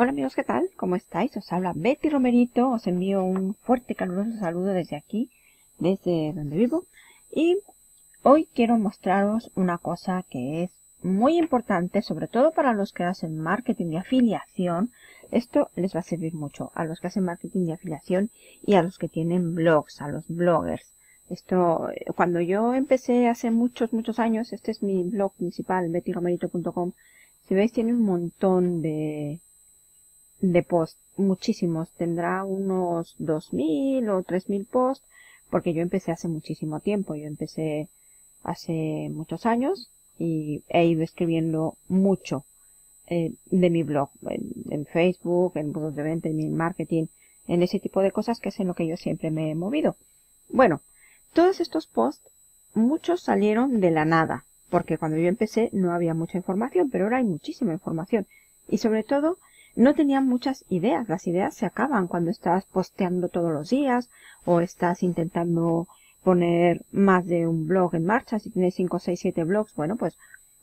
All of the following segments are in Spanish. Hola amigos, ¿qué tal? ¿Cómo estáis? Os habla Betty Romerito, os envío un fuerte y caluroso saludo desde aquí, desde donde vivo. Y hoy quiero mostraros una cosa que es muy importante, sobre todo para los que hacen marketing de afiliación. Esto les va a servir mucho a los que hacen marketing de afiliación y a los que tienen blogs, a los bloggers. Esto, cuando yo empecé hace muchos años, este es mi blog principal, bettyromerito.com. Si veis, tiene un montón de posts, muchísimos, tendrá unos 2000 o 3000 posts, porque yo empecé hace muchísimo tiempo, yo empecé hace muchos años y he ido escribiendo mucho de mi blog, en Facebook, en blogs de venta, en marketing, en ese tipo de cosas, que es en lo que yo siempre me he movido. Bueno, todos estos posts, muchos salieron de la nada, porque cuando yo empecé no había mucha información, pero ahora hay muchísima información y sobre todo no tenían muchas ideas. Las ideas se acaban cuando estás posteando todos los días o estás intentando poner más de un blog en marcha. Si tienes 5, 6, 7 blogs, bueno, pues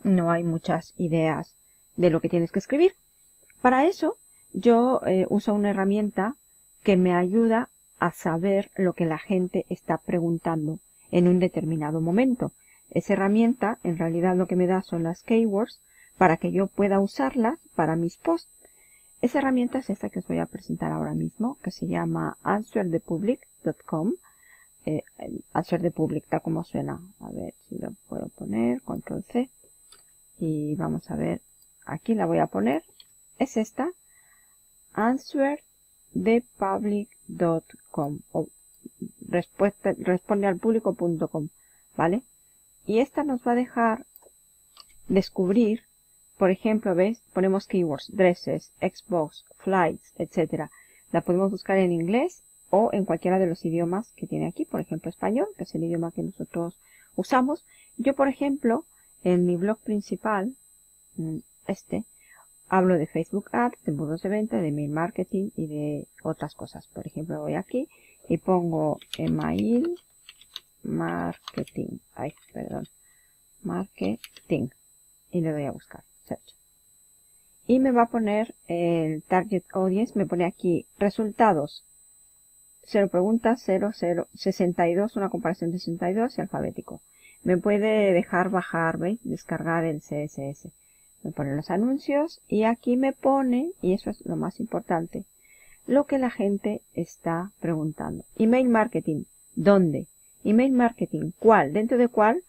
no hay muchas ideas de lo que tienes que escribir. Para eso yo uso una herramienta que me ayuda a saber lo que la gente está preguntando en un determinado momento. Esa herramienta en realidad lo que me da son las keywords para que yo pueda usarlas para mis posts. Esa herramienta es esta que os voy a presentar ahora mismo, que se llama AnswerThePublic.com. AnswerThePublic, tal como suena. A ver si lo puedo poner, control C. Y vamos a ver, aquí la voy a poner. Es esta, AnswerThePublic.com o respondealpublico.com, ¿vale? Y esta nos va a dejar descubrir. Por ejemplo, ¿ves? Ponemos keywords, dresses, Xbox, flights, etc. La podemos buscar en inglés o en cualquiera de los idiomas que tiene aquí. Por ejemplo, español, que es el idioma que nosotros usamos. Yo, por ejemplo, en mi blog principal, hablo de Facebook Ads, de embudos de venta, de email marketing y de otras cosas. Por ejemplo, voy aquí y pongo email marketing. Marketing. Y le doy a buscar. Search. Y me va a poner el target audience, me pone aquí resultados, 0 preguntas, 62, una comparación de 62 y alfabético. Me puede dejar bajar, ¿veis? Descargar el CSS. Me pone los anuncios y aquí me pone, y eso es lo más importante, lo que la gente está preguntando. Email marketing, ¿dónde? Email marketing, ¿cuál? ¿Dentro de cuál?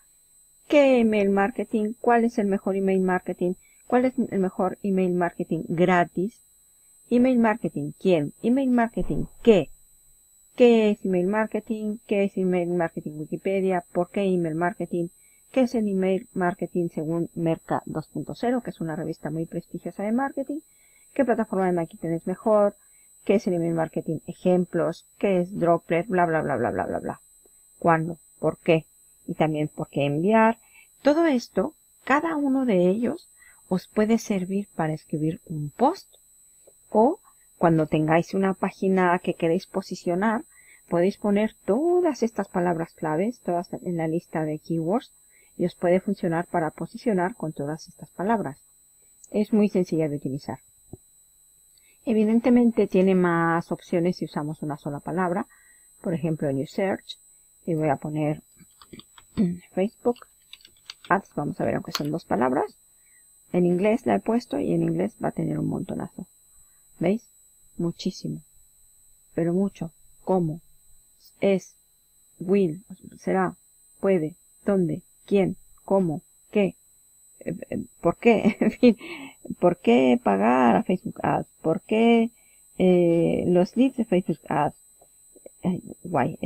¿Qué email marketing? ¿Cuál es el mejor email marketing? ¿Cuál es el mejor email marketing gratis? Email marketing, ¿quién? Email marketing, ¿qué? ¿Qué es email marketing? ¿Qué es email marketing Wikipedia? ¿Por qué email marketing? ¿Qué es el email marketing según Merca 2.0, que es una revista muy prestigiosa de marketing? ¿Qué plataforma de marketing es mejor? ¿Qué es el email marketing? Ejemplos, ¿qué es Droplet? Bla, bla, bla, bla, bla, bla, bla. ¿Cuándo? ¿Por qué? Y también por qué enviar. Todo esto, cada uno de ellos, os puede servir para escribir un post, o cuando tengáis una página que queréis posicionar, podéis poner todas estas palabras claves, todas en la lista de keywords, y os puede funcionar para posicionar con todas estas palabras. Es muy sencilla de utilizar. Evidentemente tiene más opciones si usamos una sola palabra, por ejemplo New Search, y voy a poner Facebook Ads, vamos a ver, aunque son dos palabras. En inglés la he puesto y en inglés va a tener un montonazo. ¿Veis? Muchísimo. Pero mucho. ¿Cómo? Es. Will. Será. Puede. ¿Dónde? ¿Quién? ¿Cómo? ¿Qué? ¿Por qué? En fin. ¿Por qué pagar a Facebook Ads? ¿Por qué los leads de Facebook Ads? Guay.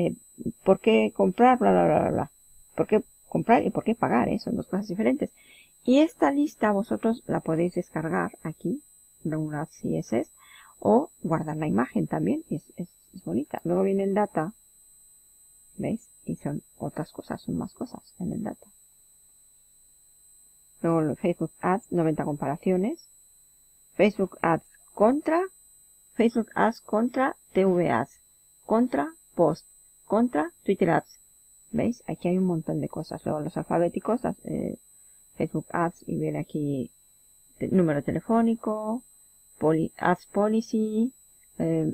¿Por qué comprar? Bla, bla, bla, bla, bla. ¿Por qué comprar y por qué pagar? Son dos cosas diferentes. Y esta lista vosotros la podéis descargar aquí, de una CSS, o guardar la imagen también, es bonita. Luego viene el data, ¿veis? Y son otras cosas, son más cosas en el data. Luego Facebook Ads, 90 comparaciones. Facebook Ads contra TV Ads, contra Post, contra Twitter Ads. ¿Veis? Aquí hay un montón de cosas. Luego los alfabéticos, Facebook Ads, y viene aquí número telefónico, ads policy,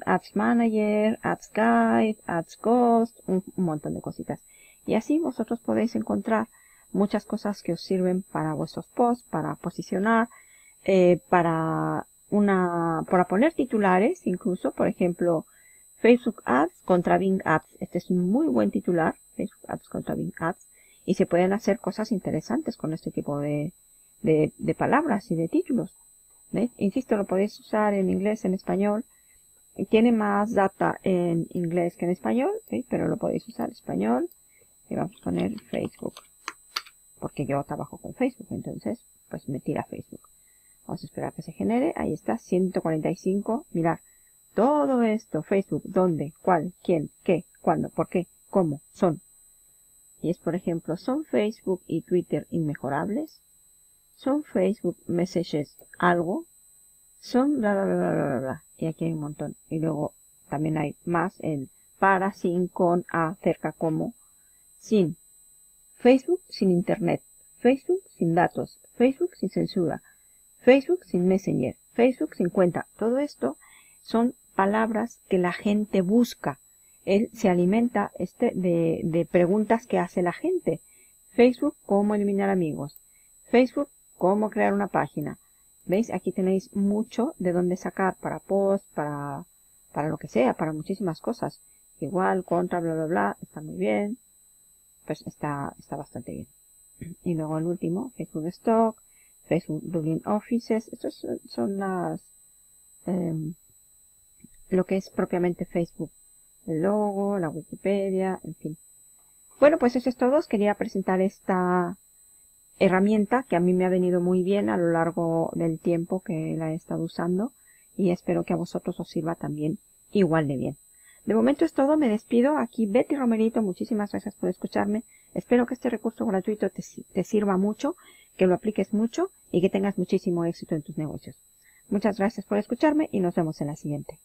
ads manager, ads guide, ads cost, un montón de cositas. Y así vosotros podéis encontrar muchas cosas que os sirven para vuestros posts, para posicionar, para poner titulares, incluso, por ejemplo, Facebook Ads contra Bing Ads. Este es un muy buen titular, Facebook Ads contra Bing Ads. Y se pueden hacer cosas interesantes con este tipo de palabras y de títulos. ¿Veis? Insisto, lo podéis usar en inglés, en español. Tiene más data en inglés que en español, ¿sí? Pero lo podéis usar en español. Y vamos a poner Facebook. Porque yo trabajo con Facebook, entonces, pues me tira Facebook. Vamos a esperar a que se genere. Ahí está, 145. Mirad, todo esto, Facebook, dónde, cuál, quién, qué, cuándo, por qué, cómo, son. Y es, por ejemplo, son Facebook y Twitter inmejorables, son Facebook Messages algo, son bla, bla, bla, bla, bla, bla. Y aquí hay un montón. Y luego también hay más en para, sin, con, a, cerca, como, sin. Facebook sin Internet, Facebook sin datos, Facebook sin censura, Facebook sin Messenger, Facebook sin cuenta. Todo esto son palabras que la gente busca. Él se alimenta de preguntas que hace la gente. Facebook, cómo eliminar amigos. Facebook, cómo crear una página. ¿Veis? Aquí tenéis mucho de dónde sacar para post, para lo que sea, para muchísimas cosas. Igual, contra, bla, bla, bla. Está muy bien. Pues está bastante bien. Y luego el último, Facebook Stock, Facebook Dublin Offices. Estos son lo que es propiamente Facebook. El logo, la Wikipedia, en fin. Bueno, pues eso es todo. Os quería presentar esta herramienta que a mí me ha venido muy bien a lo largo del tiempo que la he estado usando y espero que a vosotros os sirva también igual de bien. De momento es todo. Me despido. Aquí Betty Romerito. Muchísimas gracias por escucharme. Espero que este recurso gratuito te sirva mucho, que lo apliques mucho y que tengas muchísimo éxito en tus negocios. Muchas gracias por escucharme y nos vemos en la siguiente.